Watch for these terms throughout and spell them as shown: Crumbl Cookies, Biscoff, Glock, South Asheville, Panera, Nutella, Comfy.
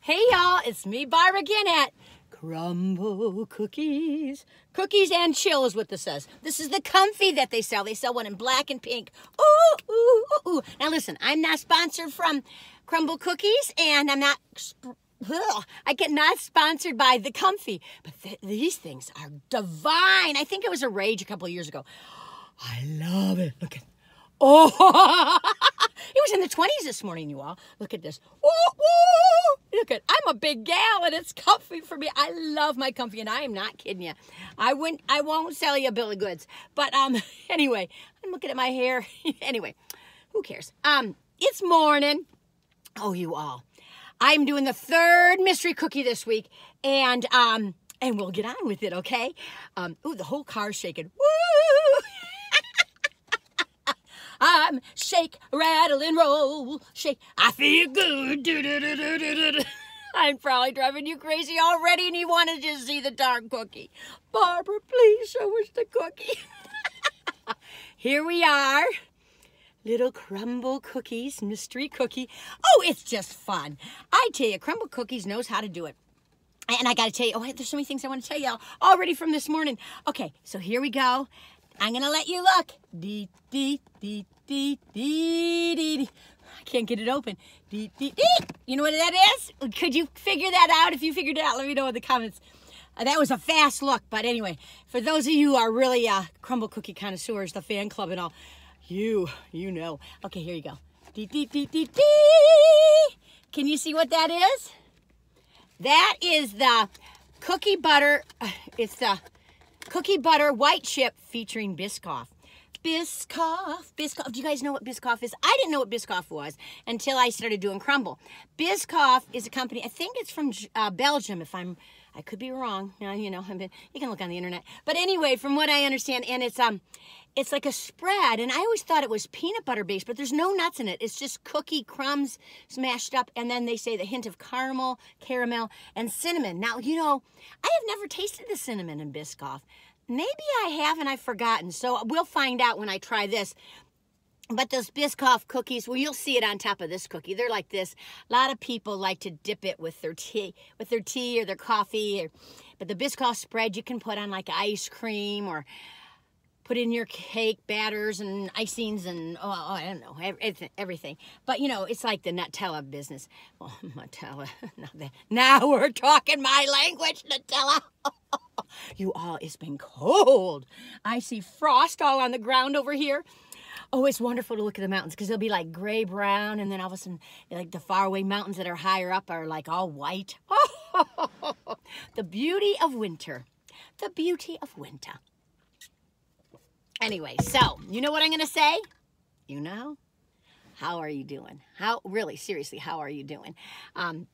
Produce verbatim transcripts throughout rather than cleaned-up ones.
Hey y'all, it's me, Byra, again at Crumbl Cookies. Cookies and chill is what this says. This is the Comfy that they sell. They sell one in black and pink. Ooh, ooh, ooh, ooh. Now listen, I'm not sponsored from Crumbl Cookies, and I'm not... Ugh, I get not sponsored by the Comfy, but th these things are divine. I think it was a rage a couple of years ago. I love it. Look at, oh, it was in the twenties this morning, you all. Look at this. Ooh, ooh. Look at, I'm a big gal and it's comfy for me. I love my Comfy, and I am not kidding you. I wouldn't, I won't sell you a bill of goods, but um, anyway, I'm looking at my hair. Anyway, who cares? Um, it's morning. Oh, you all. I'm doing the third mystery cookie this week, and um, and we'll get on with it, okay? Um, ooh, the whole car's shaking. Woo! I'm shake, rattle, and roll. Shake, I feel good. Do, do, do, do, do, do. I'm probably driving you crazy already, and you want to just see the darn cookie. Barbara, please show us the cookie. Here we are. Little Crumbl Cookies, mystery cookie. Oh, it's just fun. I tell you, Crumbl Cookies knows how to do it. And I got to tell you, oh, there's so many things I want to tell y'all already from this morning. Okay, so here we go. I'm going to let you look. Dee, dee, dee, dee, dee, dee. I can't get it open. Dee, dee, dee. You know what that is? Could you figure that out? If you figured it out, let me know in the comments. Uh, that was a fast look. But anyway, for those of you who are really uh, Crumbl Cookie connoisseurs, the fan club and all, You, you know. Okay, here you go. Dee, dee, dee, dee, dee. Can you see what that is? That is the cookie butter. Uh, it's the cookie butter white chip featuring Biscoff. Biscoff, Biscoff. Do you guys know what Biscoff is? I didn't know what Biscoff was until I started doing Crumbl. Biscoff is a company. I think it's from uh, Belgium. If I'm, I could be wrong. Now you know. I mean, you can look on the internet. But anyway, from what I understand, and it's um. It's like a spread, and I always thought it was peanut butter based, but there's no nuts in it. It's just cookie crumbs smashed up, and then they say the hint of caramel, caramel, and cinnamon. Now, you know, I have never tasted the cinnamon in Biscoff. Maybe I have, and I've forgotten, so we'll find out when I try this. But those Biscoff cookies, well, you'll see it on top of this cookie. They're like this. A lot of people like to dip it with their tea, with their tea or their coffee. Or, but the Biscoff spread you can put on like ice cream or... put in your cake batters and icings and, oh, I don't know, everything. But, you know, it's like the Nutella business. Well, Nutella, not that. Now we're talking my language, Nutella. You all, it's been cold. I see frost all on the ground over here. Oh, it's wonderful to look at the mountains because they'll be like gray brown, and then all of a sudden, like the faraway mountains that are higher up are like all white. The beauty of winter. The beauty of winter. Anyway, so, you know what I'm going to say? You know? How are you doing? How, really, seriously, how are you doing? Um,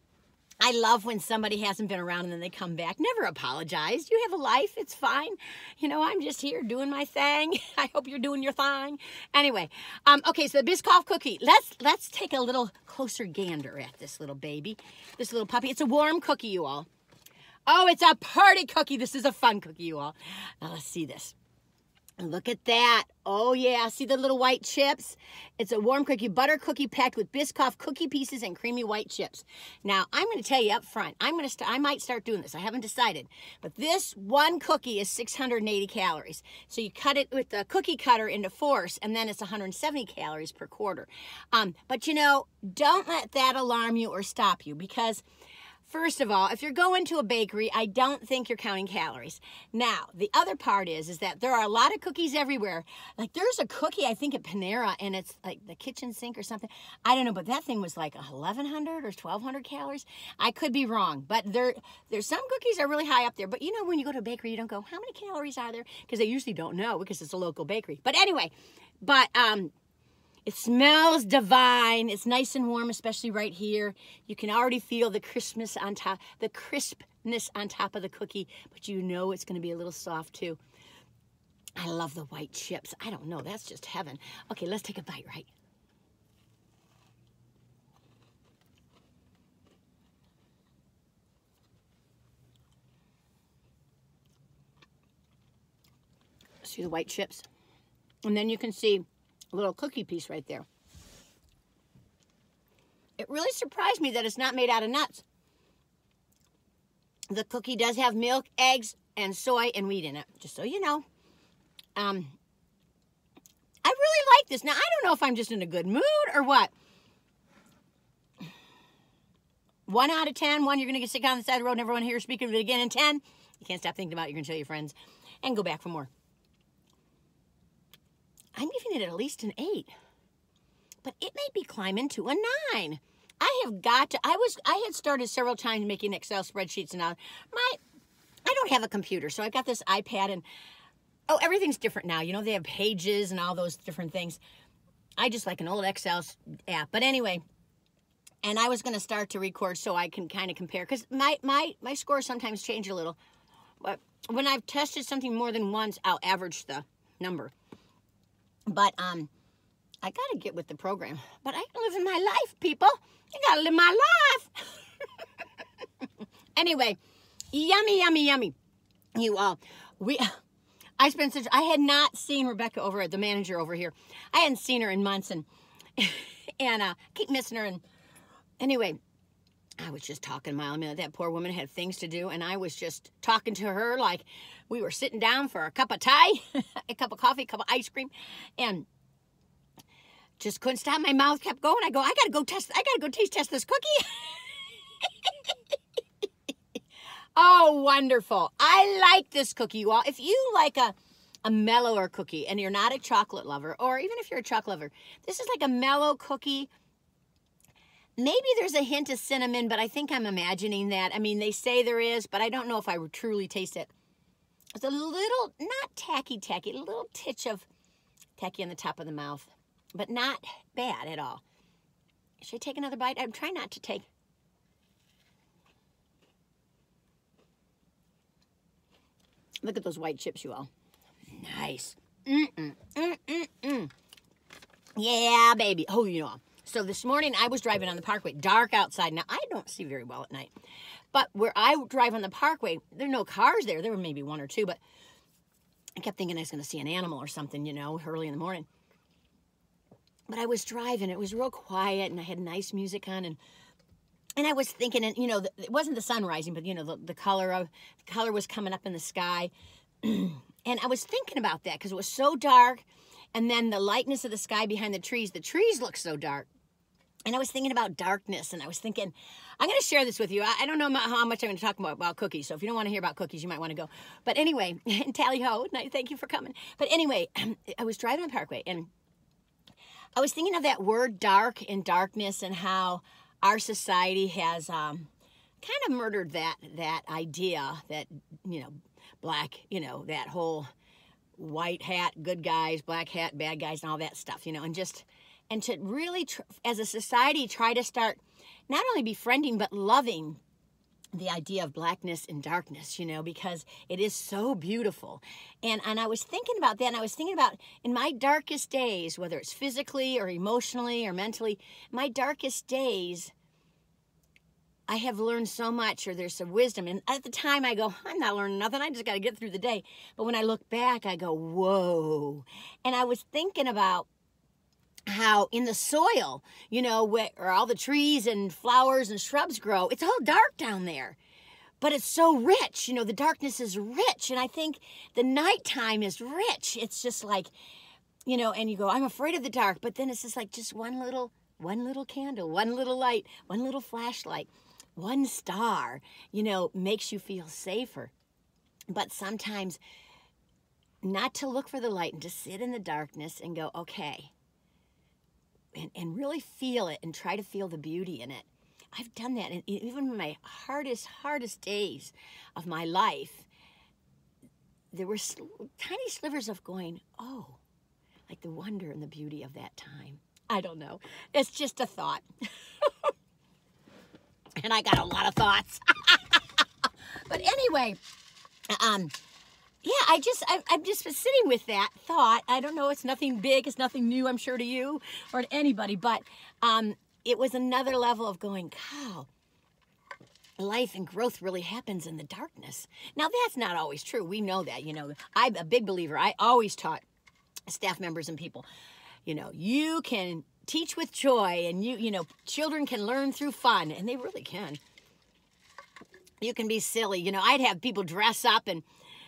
I love when somebody hasn't been around and then they come back. Never apologize. You have a life. It's fine. You know, I'm just here doing my thing. I hope you're doing your thing. Anyway, um, okay, so the Biscoff cookie. Let's, let's take a little closer gander at this little baby, this little puppy. It's a warm cookie, you all. Oh, it's a party cookie. This is a fun cookie, you all. Now, let's see this. Look at that. Oh, yeah. See the little white chips? It's a warm cookie butter cookie packed with Biscoff cookie pieces and creamy white chips. Now, I'm going to tell you up front. I'm going to I might start doing this. I haven't decided. But this one cookie is six hundred eighty calories. So you cut it with the cookie cutter into fours, and then it's one hundred seventy calories per quarter. Um, but, you know, don't let that alarm you or stop you, because... first of all, if you're going to a bakery, I don't think you're counting calories. Now, the other part is, is that there are a lot of cookies everywhere. Like, there's a cookie, I think, at Panera, and it's like the kitchen sink or something. I don't know, but that thing was like eleven hundred or twelve hundred calories. I could be wrong, but there, there's some cookies are really high up there. But, you know, when you go to a bakery, you don't go, how many calories are there? Because they usually don't know because it's a local bakery. But anyway, but... um. It smells divine. It's nice and warm, especially right here. You can already feel the crispness on top, the crispness on top of the cookie, but you know it's going to be a little soft too. I love the white chips. I don't know. That's just heaven. Okay, let's take a bite, right? See the white chips? And then you can see little cookie piece right there. It really surprised me that it's not made out of nuts. The cookie does have milk, eggs, and soy and wheat in it, just so you know. Um, I really like this. Now, I don't know if I'm just in a good mood or what. One out of ten. One, you're going to get sick on the side of the road and everyone here speaking of it again in ten. You can't stop thinking about it. You're going to tell your friends and go back for more. I'm giving it at least an eight. But it may be climbing to a nine. I have got to, I was, I had started several times making Excel spreadsheets and all. My, I don't have a computer, so I've got this iPad and, oh, everything's different now. You know, they have pages and all those different things. I just like an old Excel app. But anyway, and I was going to start to record so I can kind of compare, because my, my, my scores sometimes change a little. But when I've tested something more than once, I'll average the number. But, um, I got to get with the program. But I'm living my life, people. You got to live my life. Anyway, yummy, yummy, yummy. You all, we, I spent such, I had not seen Rebecca over at the manager over here. I hadn't seen her in months and, and uh, keep missing her. And anyway, I was just talking a mile a minute. That poor woman had things to do. And I was just talking to her like we were sitting down for a cup of tea, a cup of coffee, a cup of ice cream. And just couldn't stop. My mouth kept going. I go, I gotta go test, I gotta go taste test this cookie. Oh, wonderful. I like this cookie, you all. If you like a, a mellower cookie and you're not a chocolate lover, or even if you're a chocolate lover, this is like a mellow cookie. Maybe there's a hint of cinnamon, but I think I'm imagining that. I mean, they say there is, but I don't know if I would truly taste it. It's a little, not tacky tacky, a little titch of tacky on the top of the mouth. But not bad at all. Should I take another bite? I'm trying not to take. Look at those white chips, you all. Nice. Mm-mm, mm-mm-mm. Yeah, baby. Oh, you know. So this morning I was driving on the parkway, dark outside. Now, I don't see very well at night. But where I drive on the parkway, there are no cars there. There were maybe one or two, but I kept thinking I was going to see an animal or something, you know, early in the morning. But I was driving, it was real quiet, and I had nice music on, and and I was thinking, and you know, the, it wasn't the sun rising, but you know, the, the color of the color was coming up in the sky, and I was thinking about that because it was so dark, and then the lightness of the sky behind the trees, the trees looked so dark, and I was thinking about darkness, and I was thinking, I'm going to share this with you. I, I don't know how much I'm going to talk about, about cookies, so if you don't want to hear about cookies, you might want to go. But anyway, and tally ho, thank you for coming. But anyway, I was driving on the parkway, and I was thinking of that word dark and darkness and how our society has um, kind of murdered that that idea that, you know, black, you know, that whole white hat, good guys, black hat, bad guys, and all that stuff, you know, and just, and to really, tr as a society, try to start not only befriending but loving the idea of blackness and darkness, you know, because it is so beautiful. And and I was thinking about that, and I was thinking about in my darkest days, whether it's physically or emotionally or mentally, my darkest days, I have learned so much, or there's some wisdom. And at the time I go, I'm not learning nothing. I just got to get through the day. But when I look back, I go, whoa. And I was thinking about how in the soil, you know, where all the trees and flowers and shrubs grow, it's all dark down there. But it's so rich, you know, the darkness is rich. And I think the nighttime is rich. It's just like, you know, and you go, I'm afraid of the dark. But then it's just like just one little, one little candle, one little light, one little flashlight, one star, you know, makes you feel safer. But sometimes not to look for the light and to sit in the darkness and go, okay. And, and really feel it and try to feel the beauty in it. I've done that, and even in my hardest, hardest days of my life, there were sl tiny slivers of going, oh, like the wonder and the beauty of that time. I don't know. It's just a thought. And I got a lot of thoughts. But anyway, um, yeah, I just, I, I'm just sitting with that thought. I don't know, it's nothing big, it's nothing new, I'm sure, to you or to anybody, but um, it was another level of going, wow, life and growth really happens in the darkness. Now, that's not always true. We know that, you know. I'm a big believer. I always taught staff members and people, you know, you can teach with joy, and you, you know, children can learn through fun, and they really can. You can be silly. You know, I'd have people dress up and,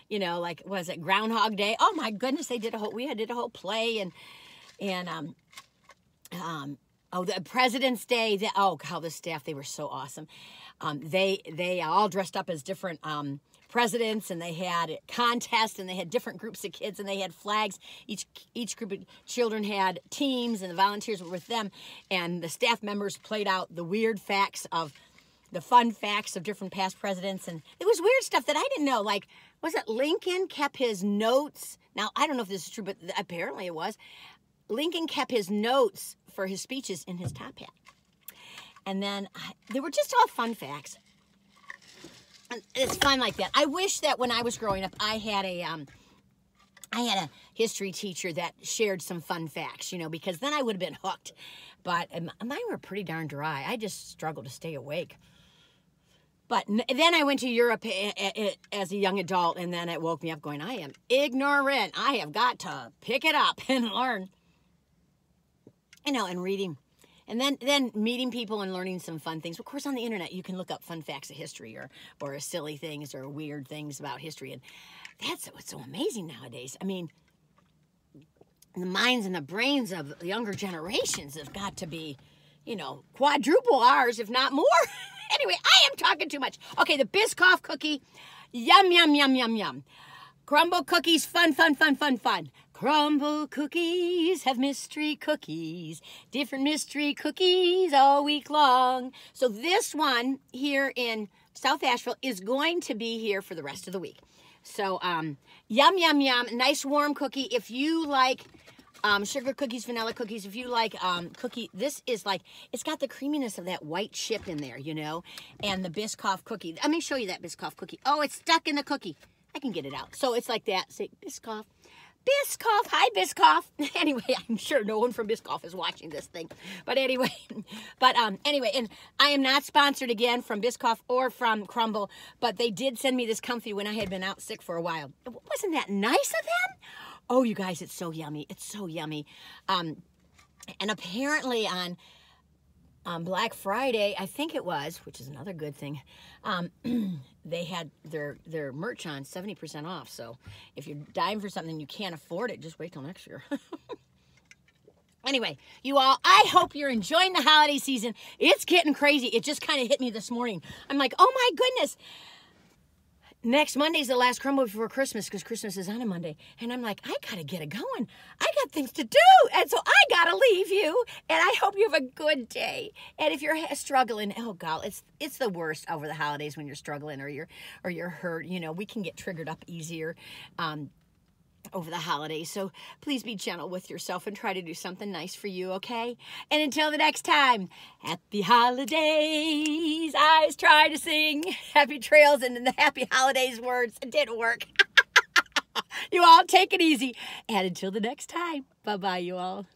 you know, like, was it Groundhog Day? Oh my goodness, they did a whole, we had did a whole play and, and, um, um, oh, the President's Day. The, oh, how the staff, they were so awesome. Um, they, they all dressed up as different, um, presidents, and they had contests, and they had different groups of kids, and they had flags. Each, each group of children had teams, and the volunteers were with them, and the staff members played out the weird facts of the fun facts of different past presidents. And it was weird stuff that I didn't know. Like, was it Lincoln kept his notes? Now, I don't know if this is true, but apparently it was. Lincoln kept his notes for his speeches in his top hat. And then they were just all fun facts. And it's fun like that. I wish that when I was growing up, I had a, um, I had a history teacher that shared some fun facts, you know, because then I would have been hooked. But mine were pretty darn dry. I just struggled to stay awake. But then I went to Europe as a young adult, and then it woke me up going, I am ignorant. I have got to pick it up and learn, you know, and reading. And then, then meeting people and learning some fun things. Of course, on the internet, you can look up fun facts of history or, or silly things or weird things about history. And that's what's so amazing nowadays. I mean, the minds and the brains of the younger generations have got to be, you know, quadruple ours, if not more. Anyway, I am talking too much. Okay, the Biscoff cookie. Yum, yum, yum, yum, yum. Crumbl cookies, fun, fun, fun, fun, fun. Crumbl cookies have mystery cookies. Different mystery cookies all week long. So this one here in South Asheville is going to be here for the rest of the week. So um, yum, yum, yum. Nice warm cookie. If you like um, sugar cookies, vanilla cookies, if you like um, cookie, this is like, it's got the creaminess of that white chip in there, you know, and the Biscoff cookie. Let me show you that Biscoff cookie. Oh, it's stuck in the cookie. I can get it out. So it's like that. Say, Biscoff. Biscoff. Hi, Biscoff. Anyway, I'm sure no one from Biscoff is watching this thing. But anyway, but um, anyway, and I am not sponsored again from Biscoff or from Crumbl, but they did send me this Comfy when I had been out sick for a while. Wasn't that nice of them? Oh, you guys, it's so yummy. It's so yummy. Um, and apparently on Um, Black Friday, I think it was, which is another good thing, um, they had their, their merch on seventy percent off. So if you're dying for something and you can't afford it, just wait till next year. Anyway, you all, I hope you're enjoying the holiday season. It's getting crazy. It just kind of hit me this morning. I'm like, oh my goodness. Next Monday's the last Crumbl before Christmas because Christmas is on a Monday. And I'm like, I got to get it going. I got things to do. And so I got to leave you. And I hope you have a good day. And if you're struggling, oh, God, it's it's the worst over the holidays when you're struggling or you're, or you're hurt. You know, we can get triggered up easier um, over the holidays. So please be gentle with yourself and try to do something nice for you, okay? And until the next time, happy holidays. I always try to sing happy trails and then the happy holidays words. It didn't work. You all take it easy. And until the next time, bye-bye, you all.